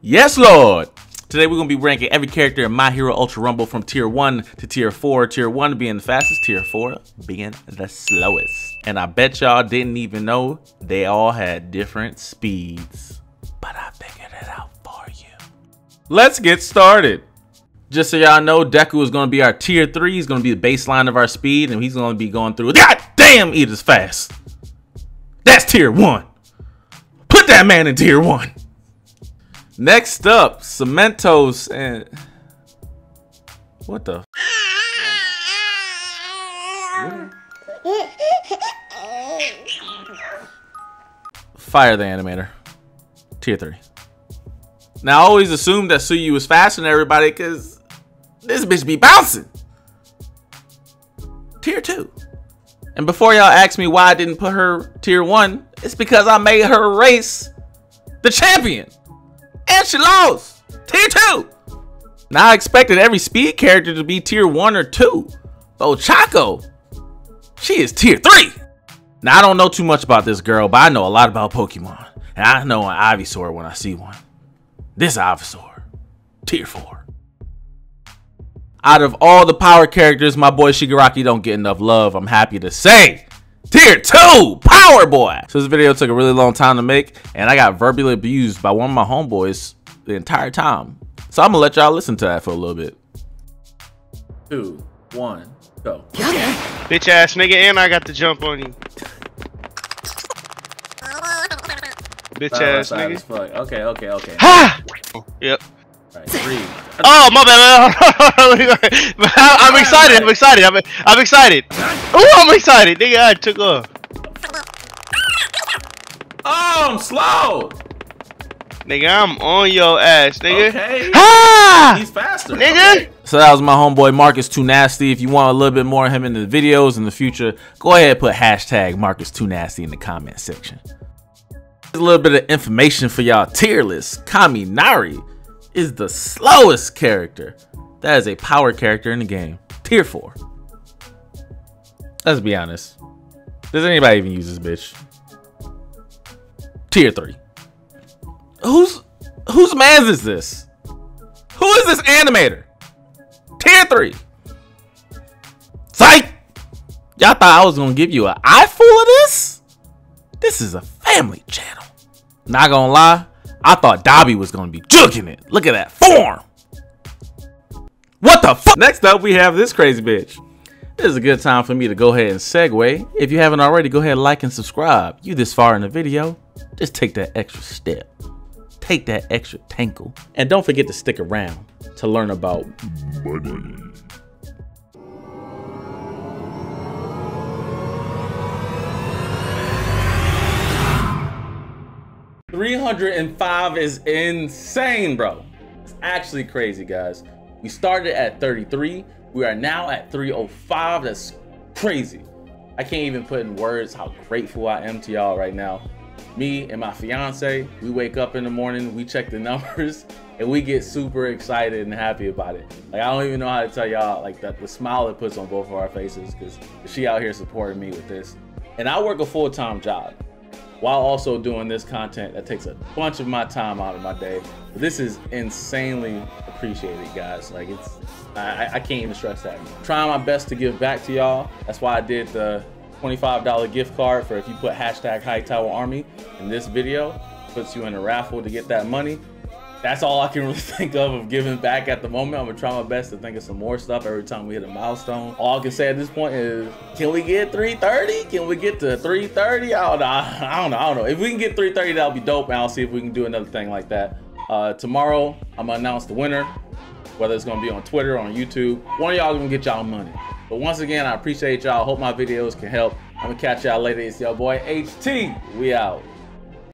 Yes, Lord! Today we're going to be ranking every character in My Hero Ultra Rumble from Tier 1 to Tier 4. Tier 1 being the fastest, Tier 4 being the slowest. And I bet y'all didn't even know they all had different speeds. But I figured it out for you. Let's get started. Just so y'all know, Deku is going to be our Tier 3. He's going to be the baseline of our speed, and he's going to be going through. God damn, it is fast. That's Tier 1. Put that man in Tier 1. Next up, Cementos and... What the... Fire the animator. Tier 3. Now, I always assumed that Suyu was faster than everybody because this bitch be bouncing. Tier 2. And before y'all ask me why I didn't put her Tier 1, it's because I made her race the champion. And she lost. Tier 2. Now I expected every speed character to be Tier 1 or 2. But Ochako, she is Tier 3. Now I don't know too much about this girl, but I know a lot about Pokemon. And I know an Ivysaur when I see one. This Ivysaur, Tier 4. Out of all the power characters, my boy Shigaraki don't get enough love, I'm happy to say. Tier 2 power boy. So this video took a really long time to make, and I got verbally abused by one of my homeboys the entire time, so I'm gonna let y'all listen to that for a little bit. 2, 1 go. Bitch ass nigga, and I got the jump on you. Bitch ass nigga. Okay. Ha! Yep. Right, 3. Oh, my bad. I'm excited. Oh, I'm excited. Nigga, I took off. Oh, I'm slow. Nigga, I'm on your ass, nigga. Okay. Ah! He's faster. Nigga. Okay. So that was my homeboy Marcus2Nasty. If you want a little bit more of him in the videos in the future, go ahead and put hashtag Marcus2Nasty in the comment section. There's a little bit of information for y'all tier list. Kaminari is the slowest character. That is a power character in the game. Tier 4. Let's be honest. Does anybody even use this bitch? Tier 3. Whose man's is this? Who is this animator? Tier 3. Psych! Y'all thought I was gonna give you an eyeful of this? This is a family channel. Not gonna lie, I thought Dobby was gonna be juking it. Look at that form. What the fuck? Next up, we have this crazy bitch. This is a good time for me to go ahead and segue. If you haven't already, go ahead and like and subscribe. You this far in the video, just take that extra step. Take that extra tankle. And don't forget to stick around to learn about money. $305 is insane, bro. It's actually crazy, guys. We started at 33. We are now at 305. That's crazy. I can't even put in words how grateful I am to y'all right now. Me and my fiance, we wake up in the morning, we check the numbers, and we get super excited and happy about it. Like, I don't even know how to tell y'all, like, that the smile it puts on both of our faces, because she out here supporting me with this. And I work a full-time job while also doing this content that takes a bunch of my time out of my day. But this is insanely appreciated, guys. Like, it's, I can't even stress that. Trying my best to give back to y'all. That's why I did the $25 gift card for if you put hashtag Hightowa Army in this video, puts you in a raffle to get that money. That's all I can really think of giving back at the moment. I'm gonna try my best to think of some more stuff every time we hit a milestone. All I can say at this point is, can we get 330? Can we get to 330? I don't know. If we can get 330, that'll be dope, and I'll see if we can do another thing like that. Tomorrow, I'm gonna announce the winner, whether it's gonna be on Twitter or on YouTube. One of y'all gonna get y'all money. But once again, I appreciate y'all. Hope my videos can help. I'm gonna catch y'all later. It's your boy HT. We out.